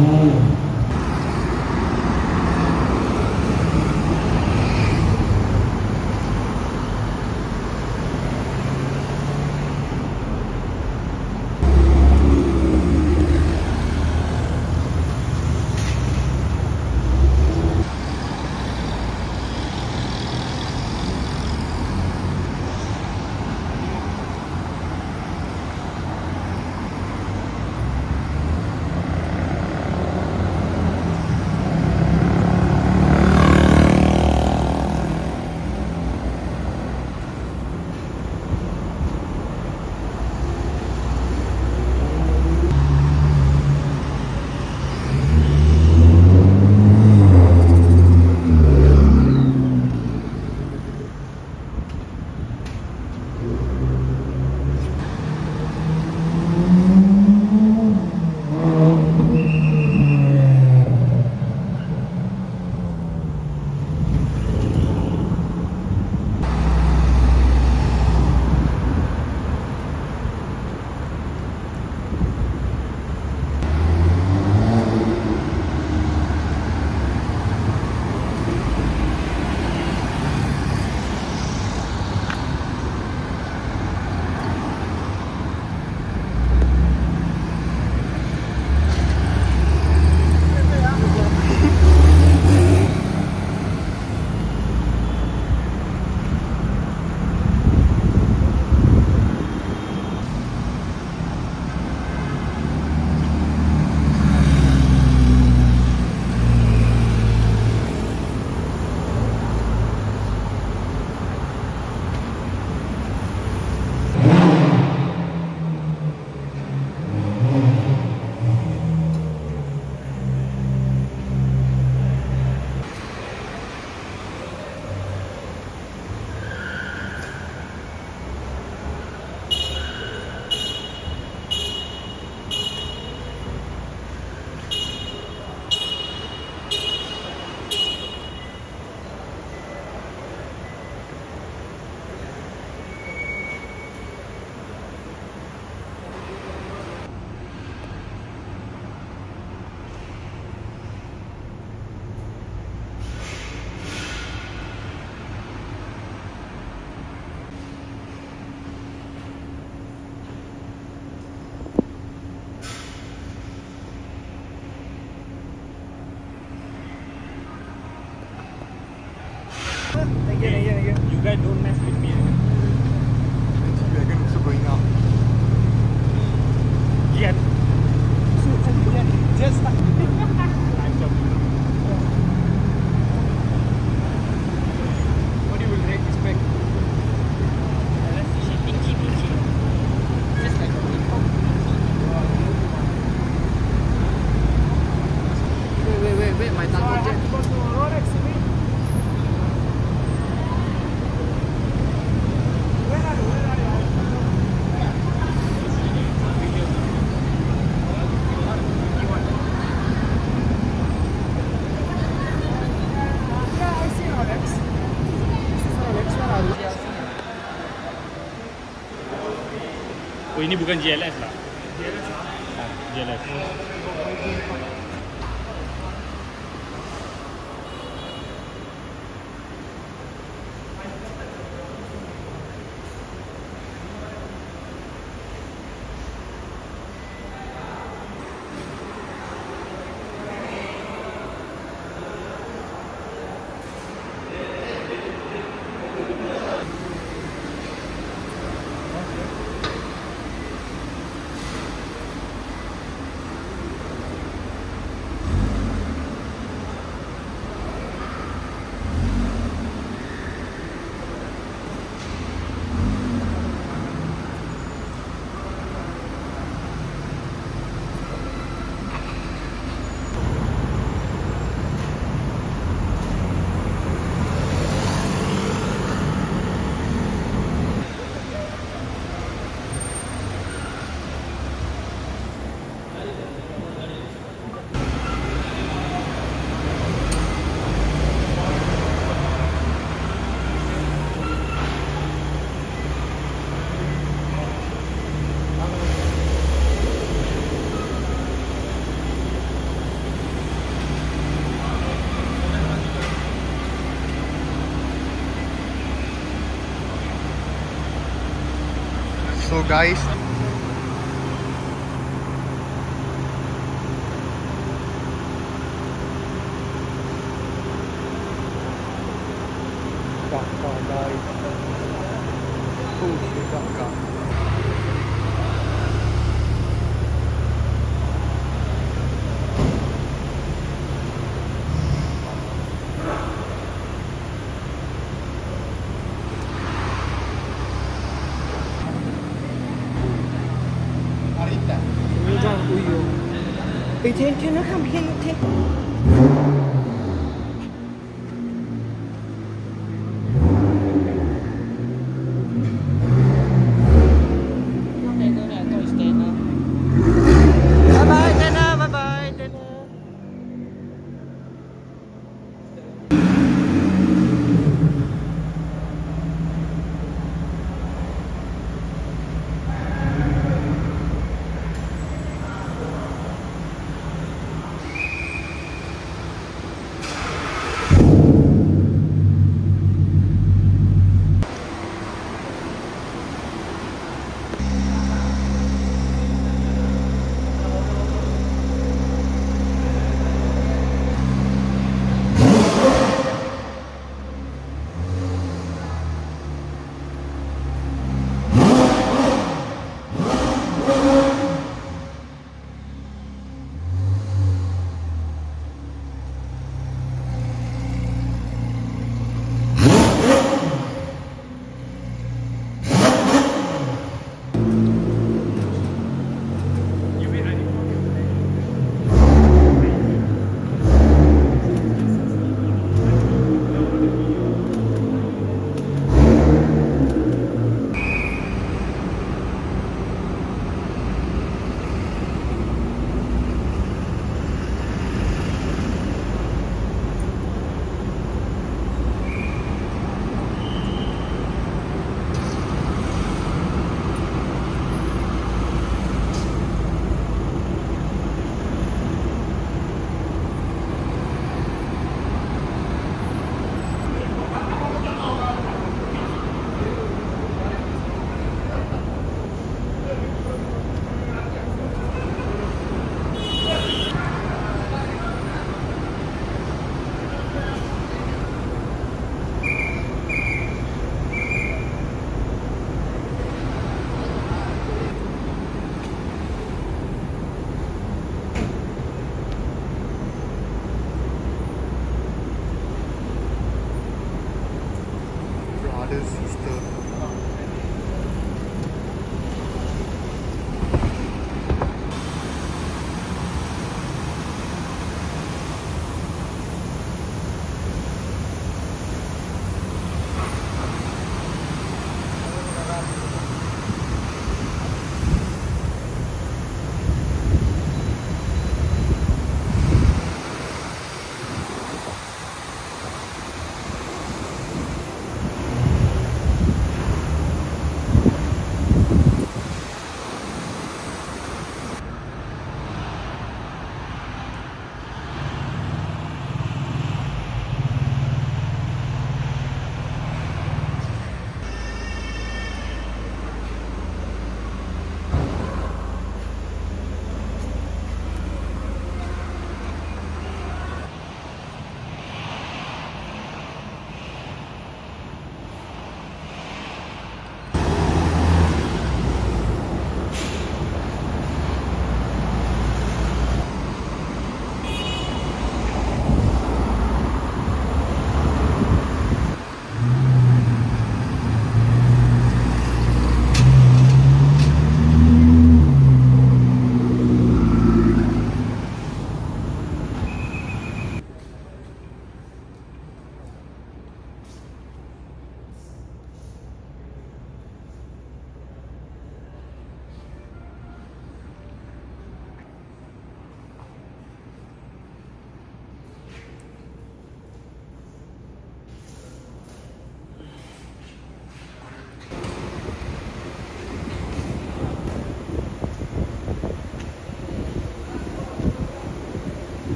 Thank you. You guys don't mess with me. This wagon is also going up. Yet. Just what do you will great respect? Just like wait, my tongue. Oh, ini bukan JLS lah. JLS lah. JLS. guys. Baka guys. Push baka. Tiene un ambiente.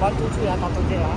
玩出去啊，打出去啊。